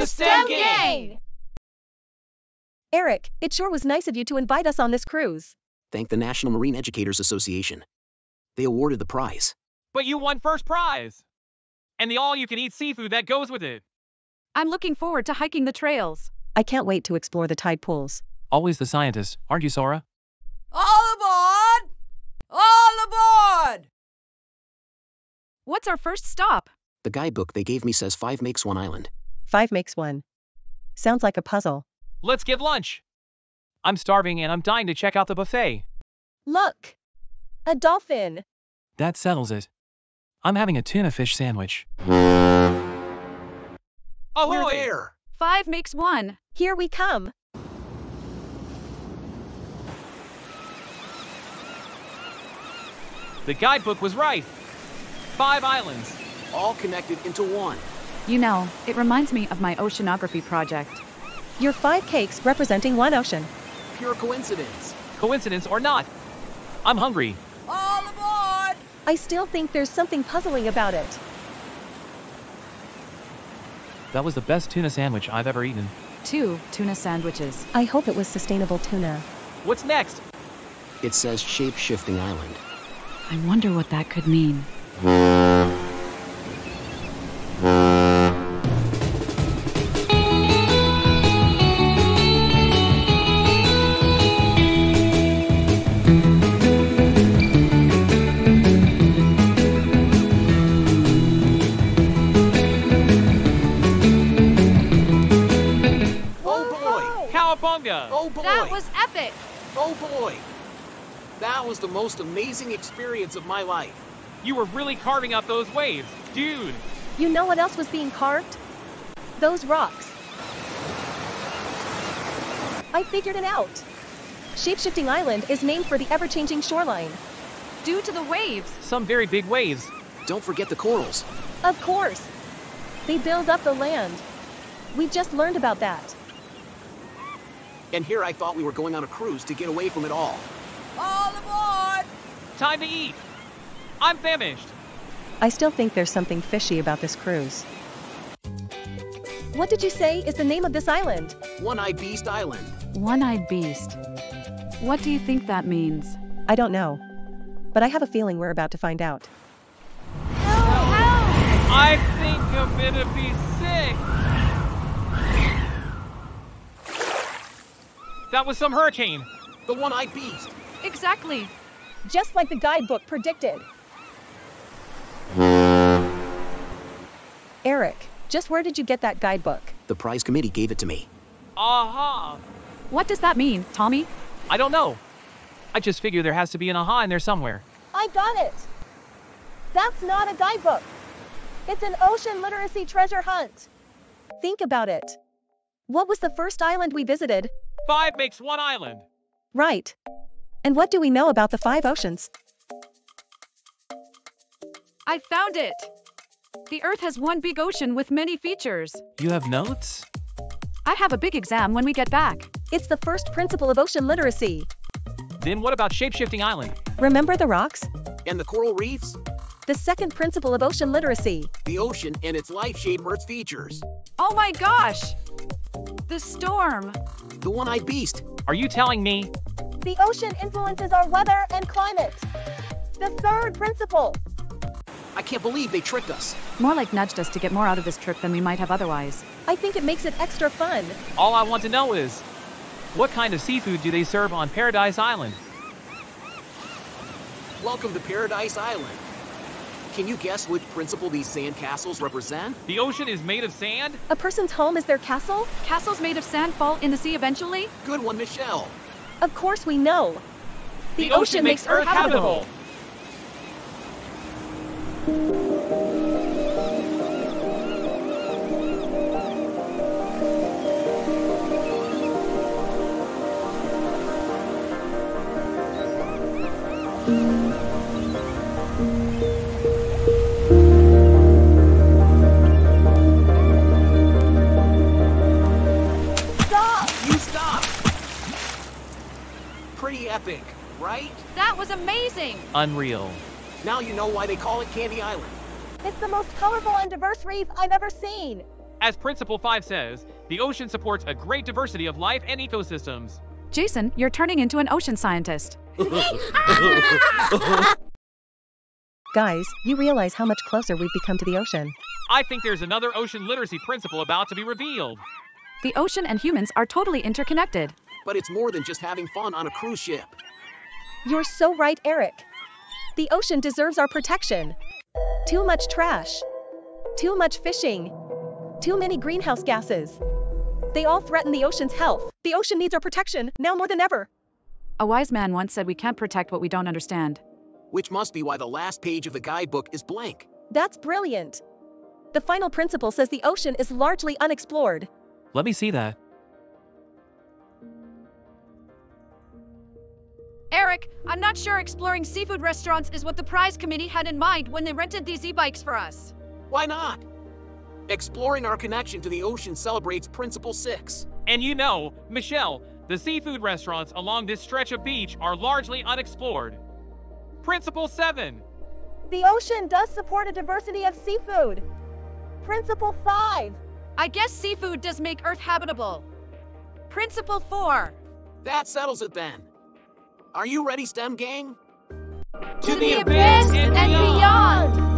The STEM gang! Eric, it sure was nice of you to invite us on this cruise. Thank the National Marine Educators Association. They awarded the prize. But you won first prize! And the all-you-can-eat seafood that goes with it. I'm looking forward to hiking the trails. I can't wait to explore the tide pools. Always the scientist, aren't you, Sora? All aboard! All aboard! What's our first stop? The guidebook they gave me says 5 makes one island. 5 makes one. Sounds like a puzzle. Let's get lunch. I'm starving and I'm dying to check out the buffet. Look! A dolphin! That settles it. I'm having a tuna fish sandwich. Oh, we're there! 5 makes one. Here we come. The guidebook was right. 5 islands. All connected into one. You know, it reminds me of my oceanography project. Your 5 cakes representing one ocean. Pure coincidence. Coincidence or not. I'm hungry. All aboard! I still think there's something puzzling about it. That was the best tuna sandwich I've ever eaten. 2 tuna sandwiches. I hope it was sustainable tuna. What's next? It says shape-shifting island. I wonder what that could mean. Oh boy! That was epic! Oh boy! That was the most amazing experience of my life. You were really carving up those waves, dude! You know what else was being carved? Those rocks. I figured it out. Shapeshifting Island is named for the ever-changing shoreline. Due to the waves. Some very big waves. Don't forget the corals. Of course! They build up the land. We just learned about that. And here I thought we were going on a cruise to get away from it all. All aboard! Time to eat. I'm famished. I still think there's something fishy about this cruise. What did you say is the name of this island? One-Eyed Beast Island. One-Eyed Beast. What do you think that means? I don't know. But I have a feeling we're about to find out. Help! Help! I think I'm gonna be sick. That was some hurricane. The one-eyed beast. Exactly. Just like the guidebook predicted. Eric, just where did you get that guidebook? The prize committee gave it to me. Aha. What does that mean, Tommy? I don't know. I just figure there has to be an aha in there somewhere. I got it. That's not a guidebook. It's an ocean literacy treasure hunt. Think about it. What was the first island we visited? 5 makes one island. Right. And what do we know about the 5 oceans? I found it. The Earth has one big ocean with many features. You have notes? I have a big exam when we get back. It's the first principle of ocean literacy. Then what about shape-shifting island? Remember the rocks? And the coral reefs? The second principle of ocean literacy. The ocean and its life-shape Earth features. Oh my gosh! The storm. The one-eyed beast. Are you telling me? The ocean influences our weather and climate. The third principle. I can't believe they tricked us. More like nudged us to get more out of this trip than we might have otherwise. I think it makes it extra fun. All I want to know is, what kind of seafood do they serve on Paradise Island? Welcome to Paradise Island. Can you guess which principle these sand castles represent? The ocean is made of sand? A person's home is their castle? Castles made of sand fall in the sea eventually? Good one, Michelle. Of course we know. The ocean makes Earth habitable. Epic, right? That was amazing! Unreal. Now you know why they call it Candy Island. It's the most colorful and diverse reef I've ever seen. As Principle 5 says, the ocean supports a great diversity of life and ecosystems. Jason, you're turning into an ocean scientist. Guys, you realize how much closer we've become to the ocean. I think there's another ocean literacy principle about to be revealed. The ocean and humans are totally interconnected. But it's more than just having fun on a cruise ship. You're so right, Eric. The ocean deserves our protection. Too much trash. Too much fishing. Too many greenhouse gases. They all threaten the ocean's health. The ocean needs our protection, now more than ever. A wise man once said we can't protect what we don't understand. Which must be why the last page of the guidebook is blank. That's brilliant. The final principle says the ocean is largely unexplored. Let me see that. Eric, I'm not sure exploring seafood restaurants is what the prize committee had in mind when they rented these e-bikes for us. Why not? Exploring our connection to the ocean celebrates Principle 6. And you know, Michelle, the seafood restaurants along this stretch of beach are largely unexplored. Principle 7. The ocean does support a diversity of seafood. Principle 5. I guess seafood does make Earth habitable. Principle 4. That settles it then. Are you ready, STEM gang? To the abyss and beyond!